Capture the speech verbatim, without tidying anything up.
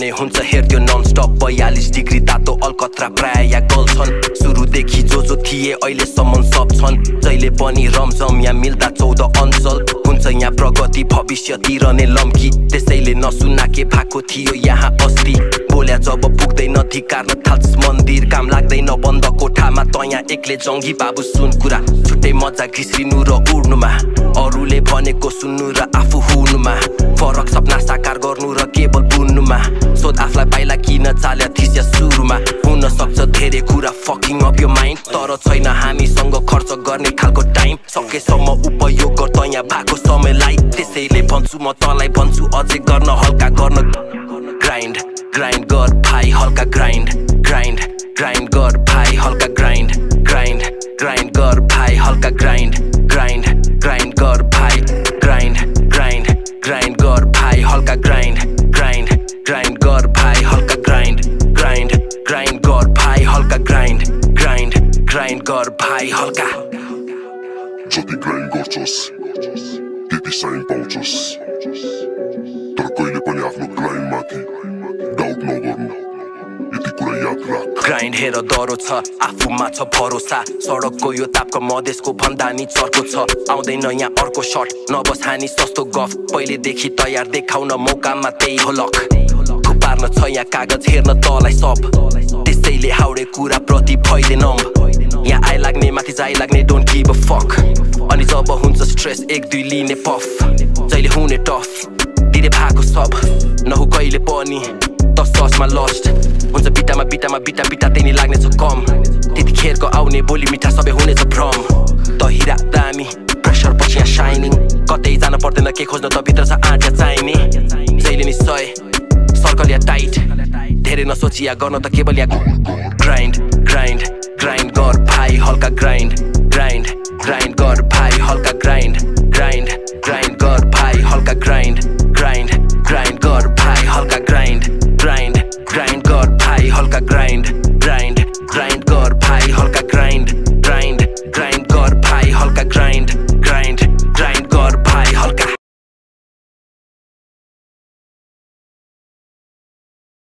भने हुन्छ हेर्थ्यो नन स्टप बयालीस डिग्री तातो अलकत्रा प्राय या गल छन् सुरुदेखि जो जो थिए अहिले सम्म सब छन् जहिले पनि रमझम या मिल्दा चौध अञ्चल हुन्छ यहाँ प्रगति भविष्यतिर नै लम्की त्यसैले नसुना के भएको थियो यहाँ अस्ति बोल्या जब पुग्दैन धिकार थाल्स मन्दिर काम लाग्दैन बन्द कोठामा तया एकले जंगी बाबु सुन कुरा छुट्टै मजा घिस्रिनु र उड्नुमा अरूले भनेको सुन्नु र आफू हुनुमा फरक सपना साकार गर्नु र केवल बुन्नुमा सोध आफलाई पाइला किन चाल्या थिस या सुरुमा हुन सक्छ धेरै कुरा फकिङ अप यो माइन्ड तर छैन हामीसँग खर्च गर्ने खालको टाइम सकेसम्म उपयोग गर तया भएको समयलाई त्यसैले भन्छु म तलाई भन्छु अझै गर्न हल्का गर्न ग्राइन्ड ग्राइन्ड गर भाइ हल्का ग्राइन्ड ग्राइन्ड ग्राइन्ड गर भाइ हल्का ग्राइन्ड ग्राइन्ड ग्राइन्ड गर भाइ हल्का ग्राइन्ड ग्राइन्ड ग्राइन्ड गर भाइ ग्राइन्ड ग्राइन्ड ग्राइन्ड गर भाइ हल्का ग्राइन्ड ग्राइन्ड ग्राइन्ड गर भाइ हल्का ग्राइन्ड ग्राइन्ड ग्राइन्ड गर भाइ हल्का ग्राइन्ड ग्राइन्ड ग्राइन्ड गर भाइ हल्का जति ग्राइन्ड गर्छस् त्यति साइन पाउँछस् तर कहिले पनि आफ्नो ग्राइन्ड माथि डाउट नगर्नु ग्राइन्ड हेर डरो छ आफूमा छ भरोसा सडकको यो तापको मधेसको भन्दा नि चर्को छ आउँदैन यहाँ अर्को शट नबसानी सस्तो गफ पहिले देखि तयार देखाउन मौकामा त्यही हो लक खुपार्न छ यहाँ कागज हेर्न तलाई सब त्यसैले हाउडे कुरा प्रति भइदेनम यहाँ आइ लाग्ने माथि जाइ लाग्ने डोन्ट गिभ अ फक अनि जब हुन्छ स्ट्रेस एक दुई लिने पफ जहिले हुने टफ दिने भएको सब नहु कहिले पनि Sauce my lost. Once a bita, my bita, my bita, bita. Then he like me to come. Titi care go out ne bully me. That's why he needs a prom. Tohira dami pressure, but she shining. Got the izana porte na kekos no to bitra sa anja tiny. Zaili ni soy, circle ya tight. Dhere na sochi ya gono ta kebal ya grind, grind, grind. Gor bhai halka grind, grind, grind. Gor bhai halka grind, grind.